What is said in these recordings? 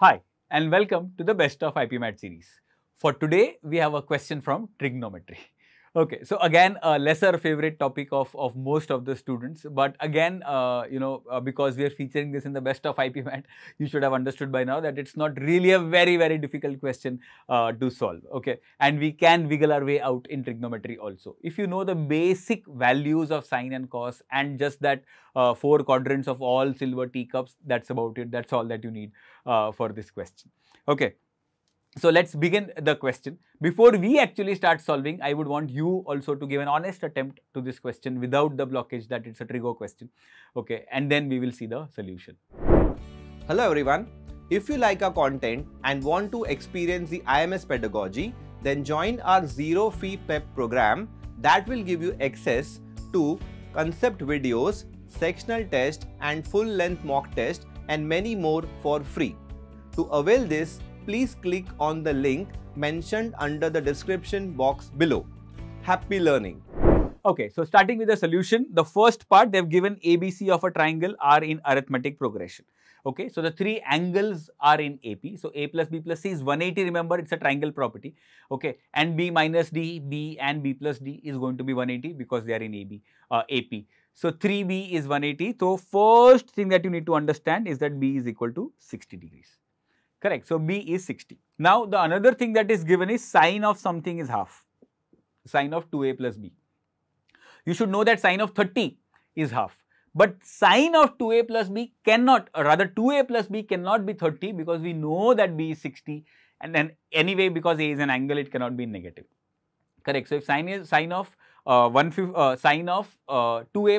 Hi and welcome to the Best of IPMAT series. For today, we have a question from trigonometry. Okay, so again, a lesser favorite topic of most of the students, but again, because we are featuring this in the Best of IPMAT, you should have understood by now that it's not really a very, very difficult question to solve. Okay, and we can wiggle our way out in trigonometry also. If you know the basic values of sine and cos and just that 4 quadrants of all silver teacups, that's about it. That's all that you need for this question. Okay. So let's begin the question. Before we actually start solving, I would want you also to give an honest attempt to this question without the blockage that it's a trigo question. Okay, and then we will see the solution. Hello everyone. If you like our content and want to experience the IMS pedagogy, then join our zero-fee prep program that will give you access to concept videos, sectional test and full-length mock test and many more for free. To avail this, please click on the link mentioned under the description box below. Happy learning. Okay, so starting with the solution, the first part they've given ABC of a triangle are in arithmetic progression. Okay, so the 3 angles are in AP. So A plus B plus C is 180. Remember, it's a triangle property. Okay, and B minus D, B and B plus D is going to be 180 because they are in AP. So 3B is 180. So first thing that you need to understand is that B is equal to 60 degrees. Correct. So, B is 60. Now, the another thing that is given is sine of something is half, sine of 2A plus B. You should know that sine of 30 is half, but sine of 2A plus B cannot, or rather 2A plus B cannot be 30 because we know that B is 60, and then anyway because A is an angle it cannot be negative. Correct. So, if sine of 2A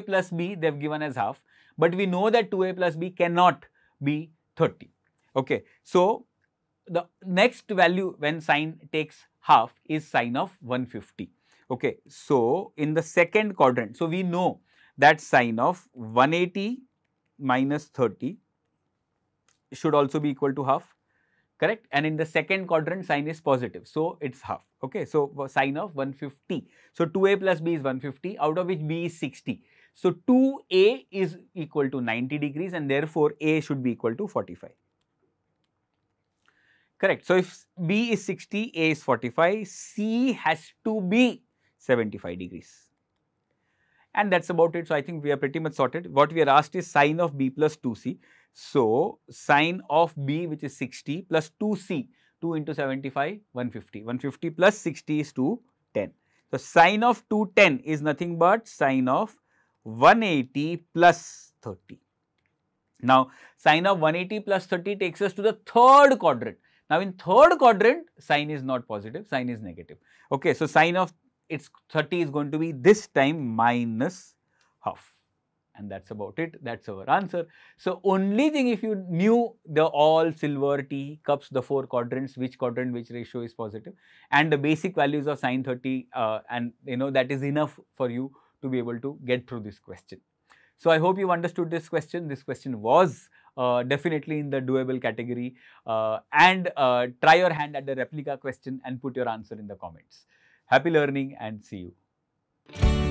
plus B they have given as half, but we know that 2A plus B cannot be 30. Okay, so the next value when sine takes half is sine of 150. Okay, so in the second quadrant, so we know that sine of 180 minus 30 should also be equal to half, correct? And in the second quadrant, sine is positive, so it's half. Okay, so sine of 150. So 2a plus b is 150, out of which b is 60. So 2a is equal to 90 degrees, and therefore a should be equal to 45. Correct. So, if B is 60, A is 45, C has to be 75 degrees. And that's about it. So, I think we are pretty much sorted. What we are asked is sine of B plus 2C. So, sine of B, which is 60, plus 2C, 2 into 75, 150. 150 plus 60 is 210. So, sine of 210 is nothing but sine of 180 plus 30. Now, sine of 180 plus 30 takes us to the third quadrant. Now, in third quadrant, sine is not positive, sine is negative. Okay, so sine of its 30 is going to be this time minus half, and that's about it. That's our answer. So, only thing if you knew the all silver tea cups, the 4 quadrants, which quadrant, which ratio is positive, and the basic values of sine 30, and you know that is enough for you to be able to get through this question. So, I hope you understood this question. This question was definitely in the doable category, and try your hand at the replica question and put your answer in the comments. Happy learning and see you.